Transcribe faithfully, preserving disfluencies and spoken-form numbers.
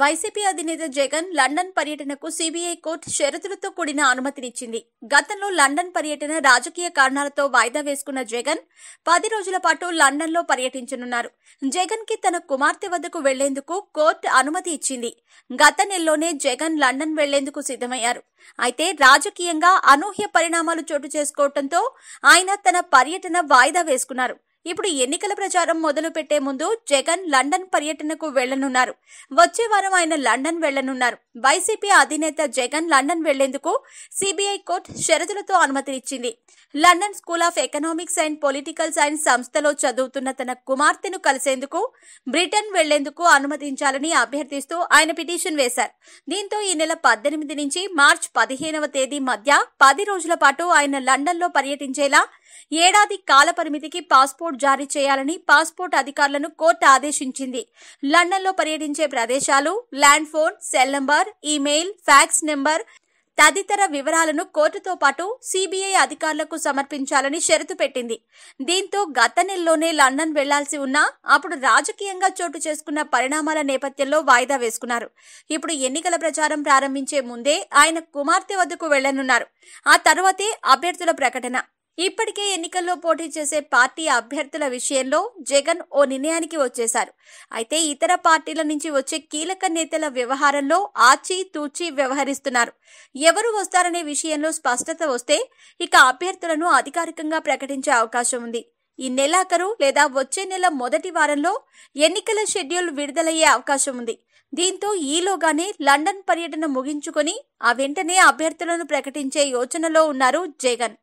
YCP అధినేత Jagan London పర్యటనకు CBI court షరతులతో కూడిన అనుమతినిచ్చింది. గతంలో లండన్ పర్యటన రాజకీయ కారణాలతో వాయిదా వేసుకున్న జగన్ పది రోజుల పాటు లండన్లో పర్యటించనున్నారు. జగన్ కి తన కుమార్తె వద్దకు వెళ్లేందుకు కోర్టు అనుమతి ఇచ్చింది. గత నెలలోనే జగన్ లండన్ వెళ్లేందుకు సిద్ధమయ్యారు. అయితే రాజకీయంగా అనూహ్య పరిణామాలు చోటు చేసుకోవడంతో ఆయన తన పర్యటన వాయిదా వేసుకున్నారు. ఇప్పుడు ఎన్నికల ప్రచారం మొదలు పెట్టే ముందు జగన్ లండన్ పర్యటనకు వెళ్లనున్నారు. వచ్చే వారం ఆయన లండన్ వెళ్లనున్నారు. వైసీపీ అధినేత జగన్ లండన్ వెళ్లేందుకు సిబిఐ కోర్టు షరతులతో అనుమతినిచ్చింది. London School of Economics and Political Science సంస్థలో చదువుతున్న తన కుమార్తెను కలిసేందుకు బ్రిటన్ వెళ్లేందుకు అనుమతించాలని అభ్యర్థిస్తూ ఆయన పిటిషన్ వేశారు. దీంతో ఈ నెల పద్దెనిమిది నుంచి మార్చి పదిహేనవ తేదీ మధ్య పది రోజుల పాటు ఆయన లండన్లో పర్యటించేలా ఏడాది కాల పరిమితికి పాస్పోర్ట్ జారీ చేయాలని పాస్పోర్ట్ అధికారులను కోర్టు ఆదేశించింది. లండన్లో పర్యటించే ప్రదేశాలు, land phone, cell number, email, fax number తదితర వివరాలను కోర్టుతో పాటు సిబిఐ అధికారులకు సమర్పించాలని షరతు పెట్టింది. దీంతో గత నెలలోనే లండన్ వెళ్లాల్సి ఉన్నా అప్పుడు రాజకీయంగా చోటు చేసుకున్న పరిణామాల నేపథ్యంలో వాయిదా వేసుకున్నారు. ఇప్పుడు ఎన్నికల ప్రచారం ప్రారంభించే ముందే ఆయన కుమార్తె వద్దకు వెళ్లనున్నారు. ఆ తర్వాతే అభ్యర్థుల ప్రకటన. ఇప్పటికే ఎన్నికల్లో పోటీ చేసే పార్టీ అభ్యర్థుల విషయంలో జగన్ ఓ నిర్ణయానికి వచ్చేశారు. అయితే ఇతర పార్టీల నుంచి వచ్చే కీలక నేతల వ్యవహారంలో ఆచి తూచి వ్యవహరిస్తున్నారు. ఎవరు వస్తారనే విషయంలో స్పష్టత వస్తే ఇక అభ్యర్థులను అధికారికంగా ప్రకటించే అవకాశం ఉంది. ఈ నెలాఖరు లేదా వచ్చే నెల మొదటి వారంలో ఎన్నికల షెడ్యూల్ విడుదలయ్యే అవకాశం ఉంది. దీంతో ఈలోగానే లండన్ పర్యటన ముగించుకొని ఆ వెంటనే అభ్యర్థులను ప్రకటించే యోచనలో ఉన్నారు జగన్.